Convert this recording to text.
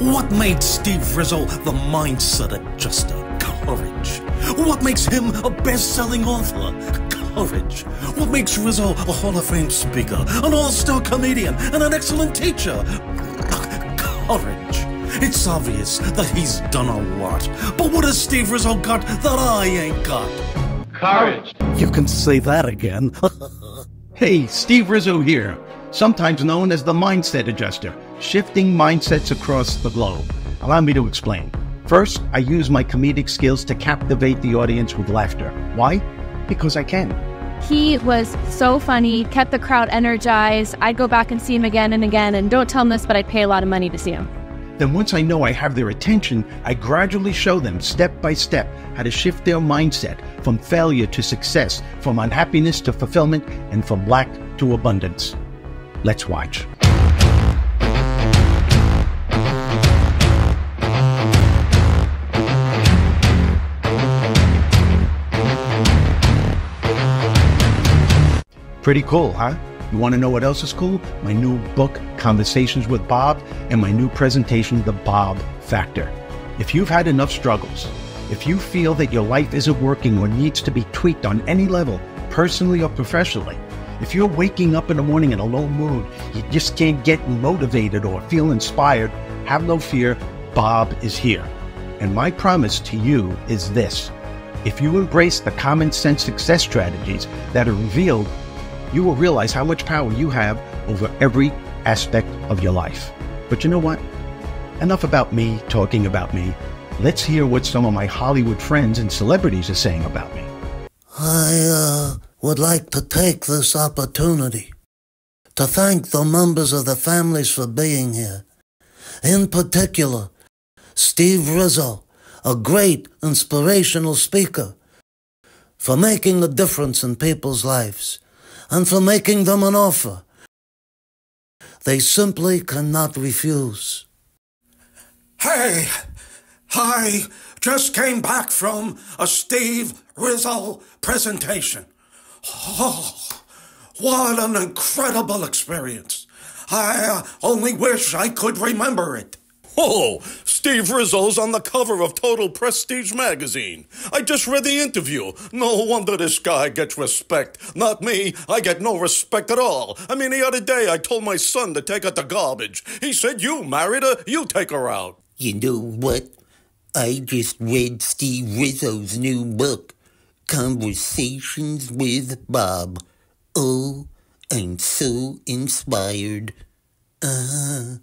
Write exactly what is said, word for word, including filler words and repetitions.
What made Steve Rizzo the Mindset Adjuster? Courage. What makes him a best-selling author? Courage. What makes Rizzo a Hall of Fame speaker, an all-star comedian, and an excellent teacher? Courage. It's obvious that he's done a lot, but what has Steve Rizzo got that I ain't got? Courage. You can say that again. Hey, Steve Rizzo here. Sometimes known as the Mindset Adjuster, shifting mindsets across the globe. Allow me to explain. First, I use my comedic skills to captivate the audience with laughter. Why? Because I can. He was so funny, kept the crowd energized. I'd go back and see him again and again, and don't tell him this, but I'd pay a lot of money to see him. Then once I know I have their attention, I gradually show them step by step how to shift their mindset from failure to success, from unhappiness to fulfillment, and from lack to abundance. Let's watch. Pretty cool, huh? You want to know what else is cool? My new book, Conversations with Bob, and my new presentation, The Bob Factor. If you've had enough struggles, if you feel that your life isn't working or needs to be tweaked on any level, personally or professionally, if you're waking up in the morning in a low mood, you just can't get motivated or feel inspired, have no fear, Bob is here. And my promise to you is this. If you embrace the common sense success strategies that are revealed, you will realize how much power you have over every aspect of your life. But you know what? Enough about me talking about me. Let's hear what some of my Hollywood friends and celebrities are saying about me. I uh, would like to take this opportunity to thank the members of the families for being here. In particular, Steve Rizzo, a great inspirational speaker, for making a difference in people's lives, and for making them an offer they simply cannot refuse. Hey, I just came back from a Steve Rizzo presentation. Oh, what an incredible experience. I only wish I could remember it. Oh, Steve Rizzo's on the cover of Total Prestige magazine. I just read the interview. No wonder this guy gets respect. Not me. I get no respect at all. I mean, the other day I told my son to take out the garbage. He said, you married her, you take her out. You know what? I just read Steve Rizzo's new book, Conversations with Bob. Oh, I'm so inspired. Uh-huh.